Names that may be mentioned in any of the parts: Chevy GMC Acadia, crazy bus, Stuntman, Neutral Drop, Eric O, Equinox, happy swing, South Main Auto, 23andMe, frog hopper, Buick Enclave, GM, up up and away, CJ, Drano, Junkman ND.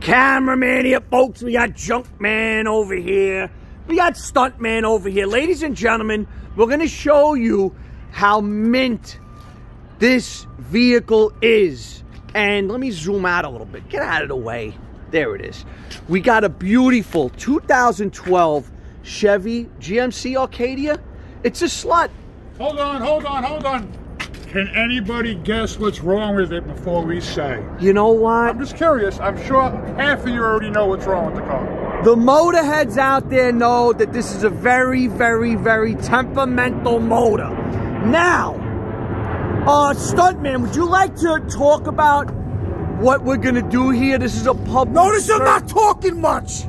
cameraman here, folks. We got Junkman over here. We got Stuntman over here. Ladies and gentlemen, we're going to show you how mint this vehicle is. And let me zoom out a little bit. Get out of the way. There it is. We got a beautiful 2012 Chevy GMC Acadia. It's a slut. Hold on, hold on, hold on. Can anybody guess what's wrong with it before we say? You know what? I'm just curious. I'm sure half of you already know what's wrong with the car. The motorheads out there know that this is a very, very, very temperamental motor. Now, Stuntman, would you like to talk about what we're going to do here? This is a public... Notice I'm not talking much.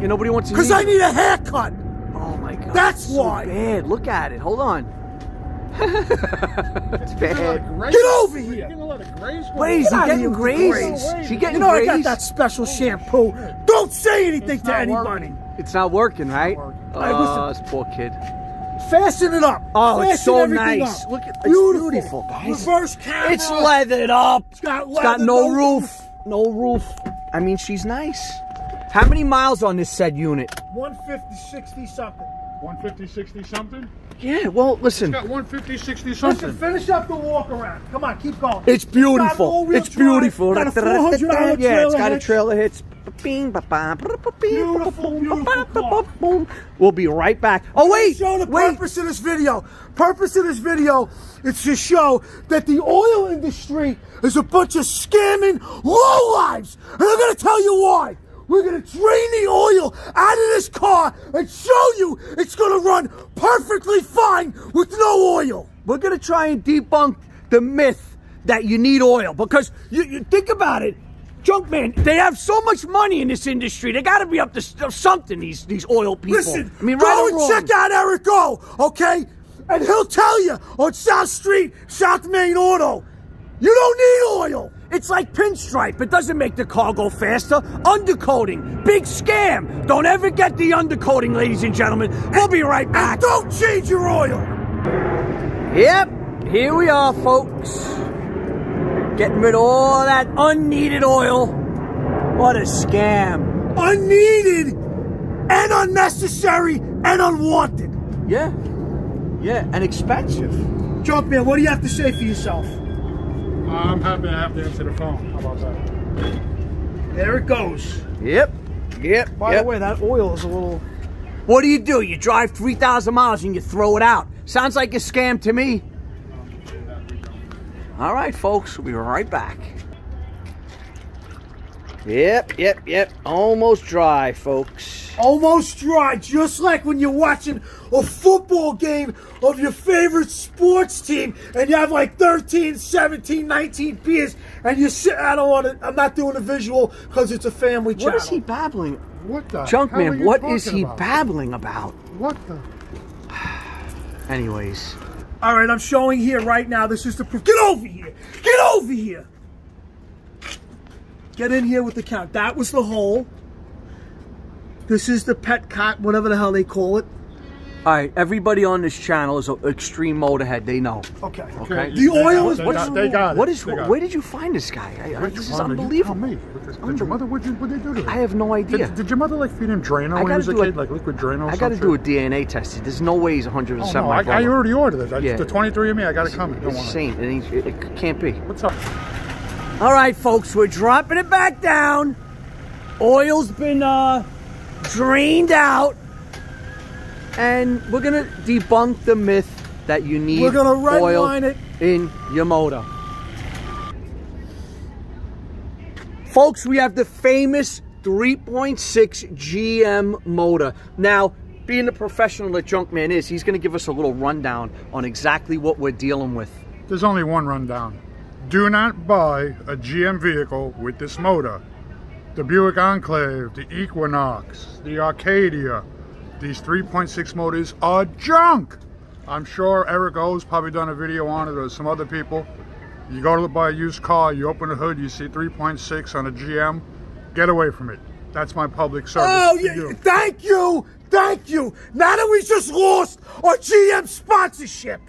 Yeah, nobody wants to hear. Because I need a haircut. Oh, my God. That's why. So bad. Look at it. Hold on. It's bad. Get over here! You're getting a lot of grays. Wait, is he getting grays? She getting grays? You know I got that special shampoo. Don't say anything to anybody. It's not working, right? Oh, this poor kid. Fasten it up. Oh, it's so nice. Look at this. Beautiful, guys. Reverse camera. It's leathered up. It's got no roof. No roof. I mean, she's nice. How many miles on this said unit? 150, 60 something. 150, 60 something? Yeah, well, listen. It's got 150, 60 something. Listen, finish up the walk around. Come on, keep going. It's beautiful. It's beautiful. Got a $400 yeah, it's got a trailer hitch. Beautiful, beautiful. We'll be right back. Oh, wait. Show the purpose of this video. Purpose of this video is to show that the oil industry is a bunch of scamming lowlives. And I'm going to tell you why. We're going to drain the oil out of this car and show you it's going to run perfectly fine with no oil. We're going to try and debunk the myth that you need oil because you think about it. Junkman, they have so much money in this industry. They got to be up to something, these oil people. Listen, I mean, right go and check out Eric O, okay? And he'll tell you on South Street, South Main Auto, you don't need oil. It's like pinstripe. It doesn't make the car go faster. Undercoating. Big scam. Don't ever get the undercoating, ladies and gentlemen. We'll be right back. Don't change your oil. Yep. Here we are, folks. Getting rid of all that unneeded oil. What a scam. Unneeded and unnecessary and unwanted. Yeah. Yeah, and expensive. Junkman, what do you have to say for yourself? I'm happy to have to answer the phone. How about that? There it goes. Yep. Yep. By the way, that oil is a little... What do? You drive 3,000 miles and you throw it out. Sounds like a scam to me. All right, folks. We'll be right back. Yep, yep, yep. Almost dry, folks. Almost dry, just like when you're watching a football game of your favorite sports team and you have like 13, 17, 19 beers and you sit out on it. I'm not doing a visual because it's a family channel. What is he babbling? What the? Junkman, what is he babbling about? What the? Anyways. All right, I'm showing here right now. This is the proof. Get over here. Get over here. Get in here with the count. That was the hole. This is the pet cot, whatever the hell they call it. All right, everybody on this channel is an extreme motorhead. They know. Okay. Okay. The oil is... They got it. Where did you find this guy? This is unbelievable. Did your mother... What did they do to him? I have no idea. Did your mother, like, feed him Drano when he was a kid? Like, liquid Drano? I got to do a DNA test. There's no way he's 100% my brother. I already ordered it. Yeah. The 23andMe, I got it coming. It's insane. It can't be. What's up? All right, folks, we're dropping it back down. Oil's been drained out. And we're going to debunk the myth that you need oil in your motor. Folks, we have the famous 3.6 GM motor. Now, being the professional that Junkman is, he's going to give us a little rundown on exactly what we're dealing with. There's only one rundown. Do not buy a GM vehicle with this motor. The Buick Enclave, the Equinox, the Acadia, these 3.6 motors are junk. I'm sure Eric O's probably done a video on it or some other people. You go to buy a used car, you open the hood, you see 3.6 on a GM. Get away from it. That's my public service. Oh, yeah, you. Thank you. Thank you. Now that we just lost our GM sponsorship.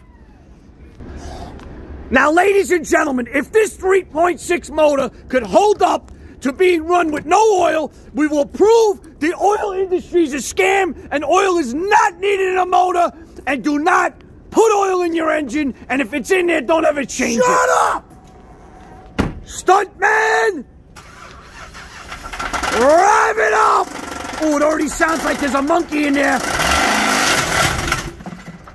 Now, ladies and gentlemen, if this 3.6 motor could hold up to being run with no oil. We will prove the oil industry is a scam and oil is not needed in a motor. And do not put oil in your engine. And if it's in there, don't ever change it. Shut up! Stuntman! Rev it up! Oh, it already sounds like there's a monkey in there.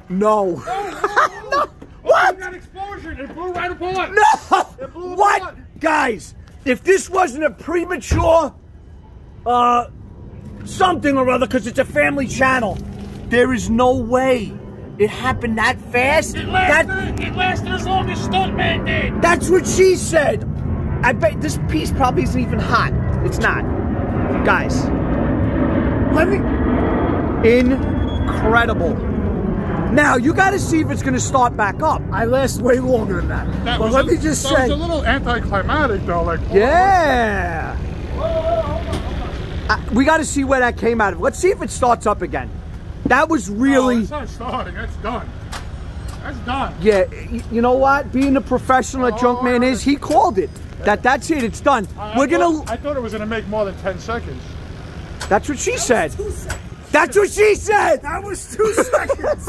No. No. What? Oh, we got explosion. It blew right apart. No. It blew what? Apart. Guys, if this wasn't a premature something or other, because it's a family channel, there is no way it happened that fast. It lasted as long as Stuntman did. That's what she said. I bet this piece probably isn't even hot. It's not. Guys, let me... Incredible. Now, you gotta see if it's gonna start back up. I last way longer than that. But let me just say... That was a little anticlimactic, though. Like, yeah. Whoa, hold on. We gotta see where that came out of. Let's see if it starts up again. That was really... Oh, it's not starting. That's done. That's done. Yeah, you know what? Being the professional that Junkman is, he called it. That's it. It's done. I thought it was gonna make more than 10 seconds. That's what she said. That's what she said. That was 2 seconds.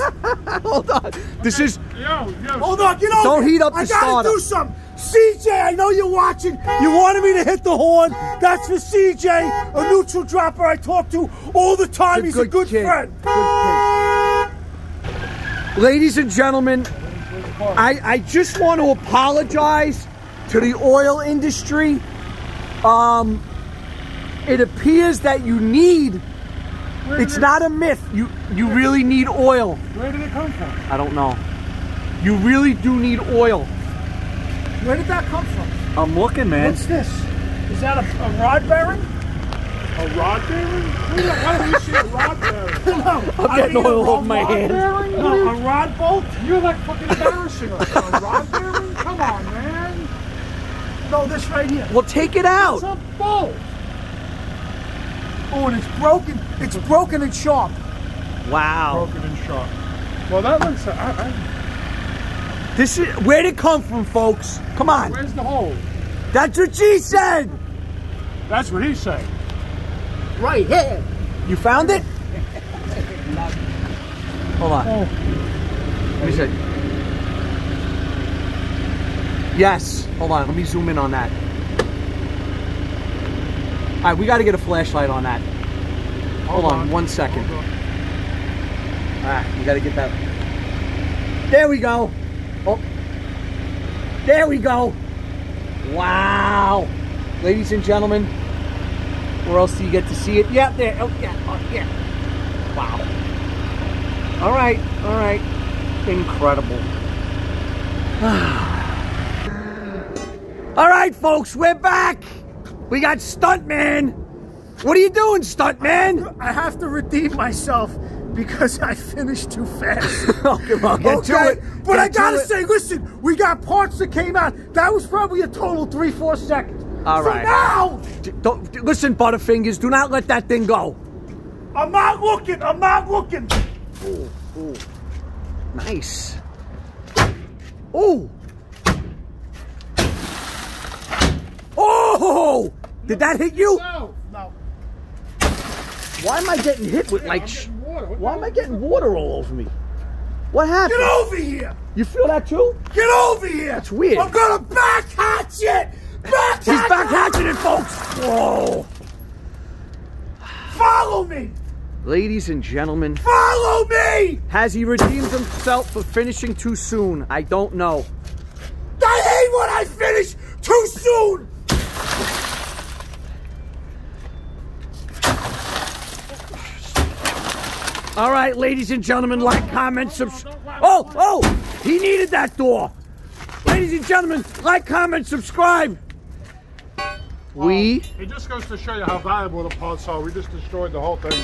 Hold on. Okay. This is. Yo. Hold on. Get over. Don't heat up the starter. I gotta do something. CJ, I know you're watching. You wanted me to hit the horn. That's for CJ, a neutral dropper I talk to all the time. He's a good friend. Good kid. Ladies and gentlemen, I just want to apologize to the oil industry. It appears that you need, it's not a myth, you really need oil. Where did it come from? I don't know. You really do need oil. Where did that come from? I'm looking, man. What's this? Is that a rod bearing? A rod bearing? Why do you see a rod bearing? No, I'm getting oil over my hand. A rod bolt? You're like fucking embarrassing us. A rod bearing? Come on, man. No, this right here. Well, take it out. It's a bolt. Oh, and it's broken. It's broken and sharp. Wow. Broken and sharp. Well, that looks... This is... Where'd it come from, folks? Come on. Where's the hole? That's what she said. That's what he said. Right here. You found it? Hold on. Oh. Let me see. Yes. Hold on. Let me zoom in on that. All right. We got to get a flashlight on that. Hold on. 1 second. All right. We got to get that. There we go. Oh. There we go. Wow. Ladies and gentlemen, where else do you get to see it? Yeah, there. Oh, yeah. Oh, yeah. Wow. All right. All right. Incredible. All right, folks, we're back. We got Stuntman. What are you doing, Stuntman? I have to redeem myself because I finished too fast. Okay, but I gotta say, listen, we got parts that came out. That was probably a total 3-4 seconds. All right. Now, listen, Butterfingers, do not let that thing go. I'm not looking. I'm not looking. Ooh. Nice. Ooh. Oh! Did that hit you? No. Why am I getting hit with like? Why am I getting water all over me? What happened? Get over here! You feel that too? Get over here! That's weird. I'm gonna back hatch it. He's back hatching it, folks. Whoa! Follow me, ladies and gentlemen. Follow me. Has he redeemed himself for finishing too soon? I don't know. I hate when I finish too soon. All right, ladies and gentlemen, like, comment, subscribe. Oh, he needed that door. Ladies and gentlemen, like, comment, subscribe. It just goes to show you how valuable the parts are. We just destroyed the whole thing.